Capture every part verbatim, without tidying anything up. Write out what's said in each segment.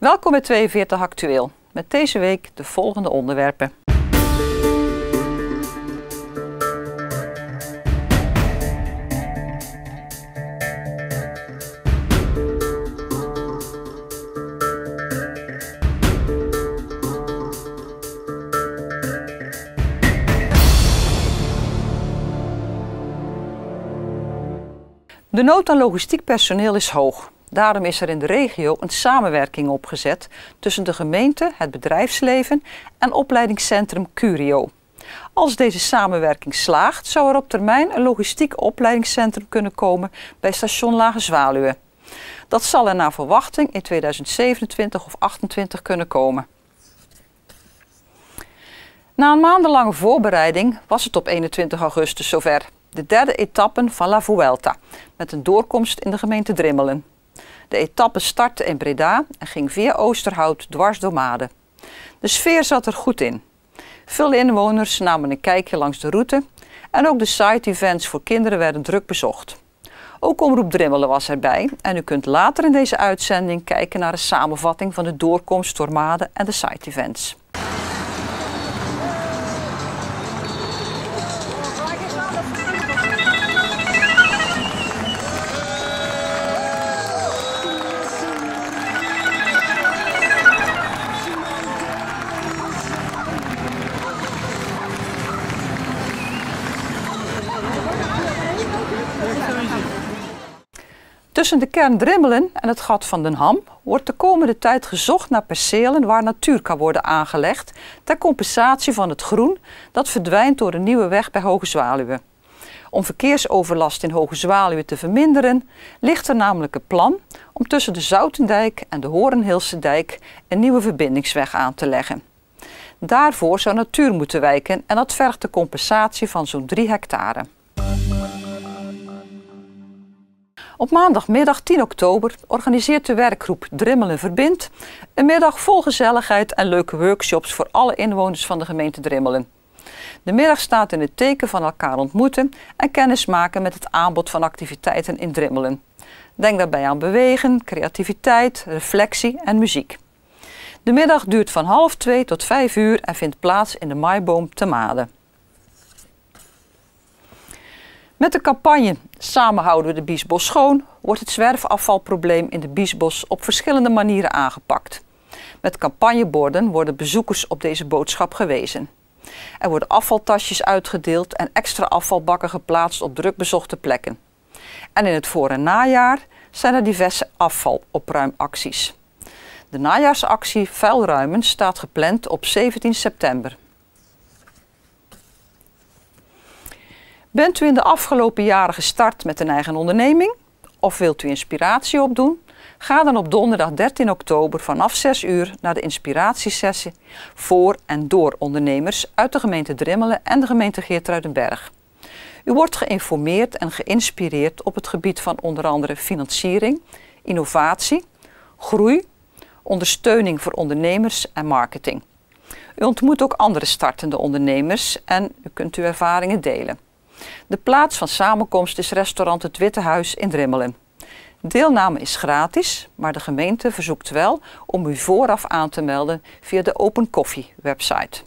Welkom bij tweeënveertig Actueel, met deze week de volgende onderwerpen. De nood aan logistiek personeel is hoog. Daarom is er in de regio een samenwerking opgezet tussen de gemeente, het bedrijfsleven en opleidingscentrum Curio. Als deze samenwerking slaagt, zou er op termijn een logistiek opleidingscentrum kunnen komen bij station Lage Zwaluwe. Dat zal er naar verwachting in tweeduizend zevenentwintig of achtentwintig kunnen komen. Na een maandenlange voorbereiding was het op eenentwintig augustus zover. De derde etappe van La Vuelta, met een doorkomst in de gemeente Drimmelen. De etappe startte in Breda en ging via Oosterhout dwars door Maden. De sfeer zat er goed in. Veel inwoners namen een kijkje langs de route en ook de side-events voor kinderen werden druk bezocht. Ook Omroep Drimmelen was erbij en u kunt later in deze uitzending kijken naar een samenvatting van de doorkomst door Maden en de side-events. Tussen de Kern Drimmelen en het Gat van den Ham wordt de komende tijd gezocht naar percelen waar natuur kan worden aangelegd ter compensatie van het groen dat verdwijnt door een nieuwe weg bij Hoge Zwaluwe. Om verkeersoverlast in Hoge Zwaluwe te verminderen ligt er namelijk een plan om tussen de Zoutendijk en de Horenhilsedijk een nieuwe verbindingsweg aan te leggen. Daarvoor zou natuur moeten wijken en dat vergt de compensatie van zo'n drie hectare. Op maandagmiddag tien oktober organiseert de werkgroep Drimmelen Verbindt een middag vol gezelligheid en leuke workshops voor alle inwoners van de gemeente Drimmelen. De middag staat in het teken van elkaar ontmoeten en kennis maken met het aanbod van activiteiten in Drimmelen. Denk daarbij aan bewegen, creativiteit, reflectie en muziek. De middag duurt van half twee tot vijf uur en vindt plaats in de Maaiboom te Maden. Met de campagne Samen houden we de Biesbos schoon wordt het zwerfafvalprobleem in de Biesbos op verschillende manieren aangepakt. Met campagneborden worden bezoekers op deze boodschap gewezen. Er worden afvaltasjes uitgedeeld en extra afvalbakken geplaatst op drukbezochte plekken. En in het voor- en najaar zijn er diverse afvalopruimacties. De najaarsactie Vuilruimen staat gepland op zeventien september. Bent u in de afgelopen jaren gestart met een eigen onderneming? Of wilt u inspiratie opdoen? Ga dan op donderdag dertien oktober vanaf zes uur naar de inspiratiesessie voor en door ondernemers uit de gemeente Drimmelen en de gemeente Geertruidenberg. U wordt geïnformeerd en geïnspireerd op het gebied van onder andere financiering, innovatie, groei, ondersteuning voor ondernemers en marketing. U ontmoet ook andere startende ondernemers en u kunt uw ervaringen delen. De plaats van samenkomst is restaurant Het Witte Huis in Drimmelen. Deelname is gratis, maar de gemeente verzoekt wel om u vooraf aan te melden via de Open Coffee website.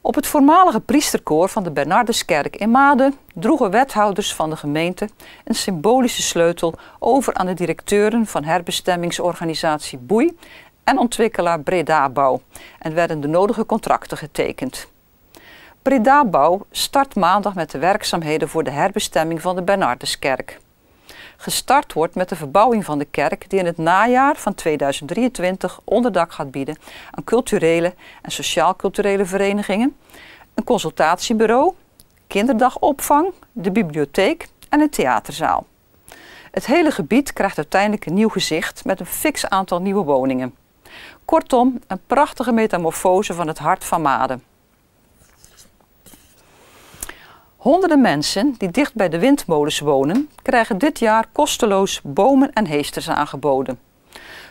Op het voormalige priesterkoor van de Bernarduskerk in Maden droegen wethouders van de gemeente een symbolische sleutel over aan de directeuren van herbestemmingsorganisatie Boei en ontwikkelaar Breda Bouw en werden de nodige contracten getekend. Breda Bouw start maandag met de werkzaamheden voor de herbestemming van de Bernarduskerk. Gestart wordt met de verbouwing van de kerk die in het najaar van tweeduizend drieëntwintig onderdak gaat bieden aan culturele en sociaal-culturele verenigingen, een consultatiebureau, kinderdagopvang, de bibliotheek en een theaterzaal. Het hele gebied krijgt uiteindelijk een nieuw gezicht met een fix aantal nieuwe woningen. Kortom, een prachtige metamorfose van het hart van Maden. Honderden mensen die dicht bij de windmolens wonen, krijgen dit jaar kosteloos bomen en heesters aangeboden.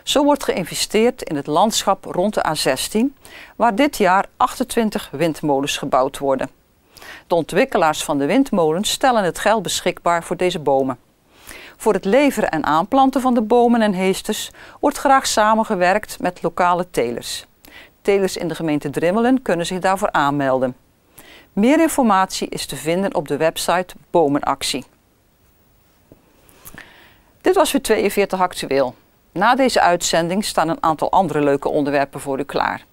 Zo wordt geïnvesteerd in het landschap rond de A zestien, waar dit jaar achtentwintig windmolens gebouwd worden. De ontwikkelaars van de windmolens stellen het geld beschikbaar voor deze bomen. Voor het leveren en aanplanten van de bomen en heesters wordt graag samengewerkt met lokale telers. Telers in de gemeente Drimmelen kunnen zich daarvoor aanmelden. Meer informatie is te vinden op de website Bomenactie. Dit was weer tweeënveertig Actueel. Na deze uitzending staan een aantal andere leuke onderwerpen voor u klaar.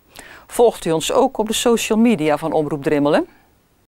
Volgt u ons ook op de social media van Omroep Drimmelen.